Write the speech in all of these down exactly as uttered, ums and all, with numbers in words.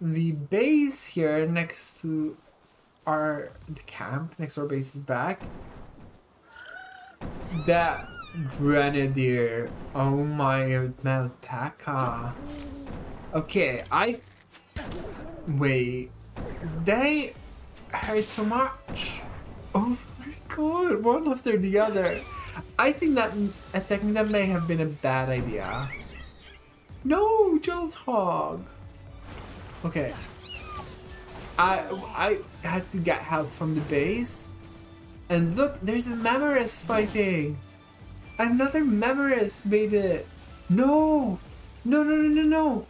the base here next to our the camp, next to our base is back. That Grenadier. Oh my Malpaca. Okay, I wait. They hurt so much. Oh my god, one after the other. I think that attacking them may have been a bad idea. No, Jolthog. Okay. I I had to get help from the base. And look, there's a Mammorest fighting. Another Mammorest made it. No, no, no, no, no, no.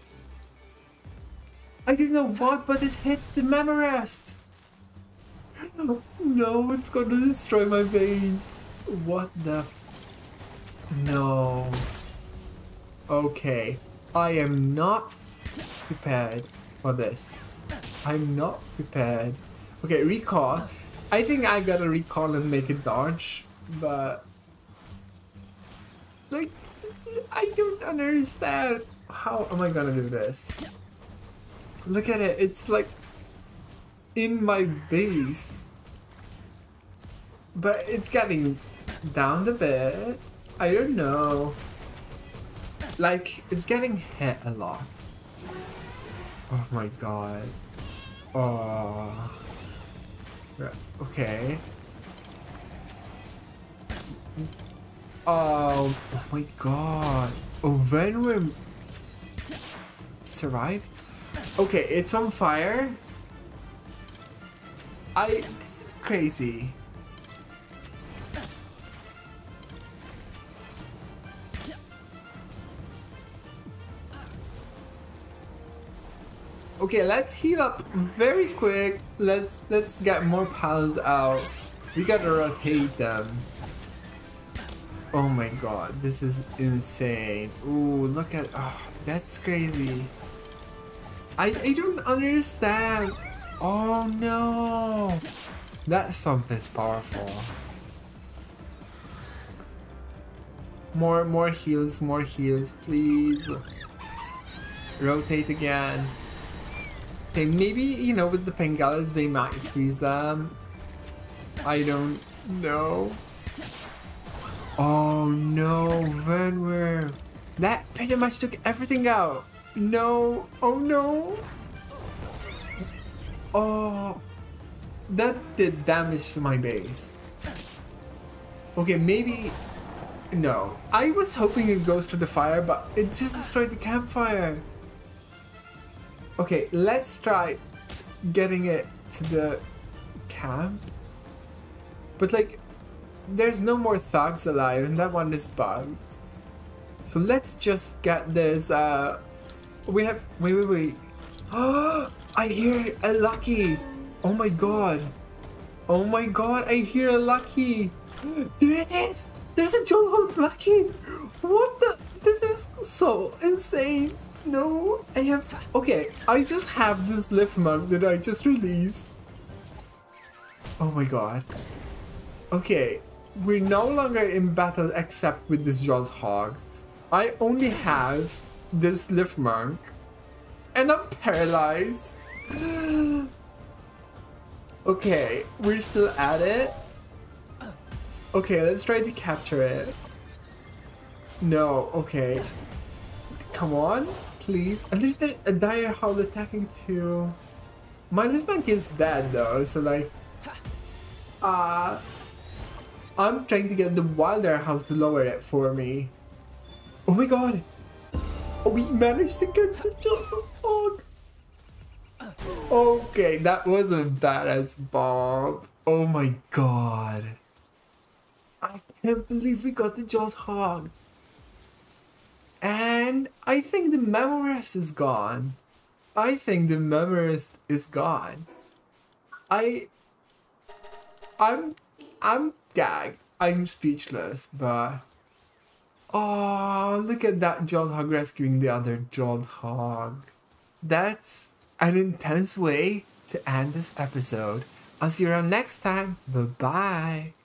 I didn't know what, but it hit the Mammorest. No, it's gonna destroy my base. What the? No. Okay, I am not prepared for this. I'm not prepared. Okay, recall. I think I gotta recall and make a dodge, but like, I don't understand. How am I gonna do this? Look at it. It's like in my base, but it's getting down a bit. I don't know. Like, it's getting hit a lot. Oh my god. Oh. Okay. Oh, oh my god. Oh, Vanwar survived? Okay, it's on fire. I. This is crazy. Okay, let's heal up very quick. Let's let's get more pals out. We gotta rotate them. Oh my god, this is insane. Ooh, look at oh, that's crazy. I I don't understand. Oh no, that something's powerful. More more heals, more heals, please. Rotate again. Okay, maybe, you know, with the pengalas, they might freeze them. I don't know. Oh no, Vanwar. That pretty much took everything out. No, oh no. Oh, that did damage to my base. Okay, maybe, no. I was hoping it goes to the fire, but it just destroyed the campfire. Okay, let's try getting it to the camp. But like, there's no more thugs alive and that one is bugged. So let's just get this, uh, we have, wait, wait, wait. Oh, I hear a Lucky. Oh my god. Oh my god, I hear a Lucky. There it is. There's a Jolthog Lucky. What the, this is so insane. No, I have... Okay, I just have this Lifmunk that I just released. Oh my god. Okay, we're no longer in battle except with this Jolthog. I only have this Lifmunk. And I'm paralyzed. Okay, we're still at it. Okay, let's try to capture it. No, okay. Come on. Please, and there's the, a Direhowl attacking too. My Lifmunk is dead though, so like, uh, I'm trying to get the wild Direhowl to lower it for me. Oh my god, oh, we managed to get the Jolthog. Okay, that was a badass bomb. Oh my god, I can't believe we got the Jolthog. And I think the Mammorest is gone. I think the Mammorest is gone. I, I'm, I'm gagged. I'm speechless, but... Oh, look at that Jolthog rescuing the other Jolthog. That's an intense way to end this episode. I'll see you around next time. Bye-bye.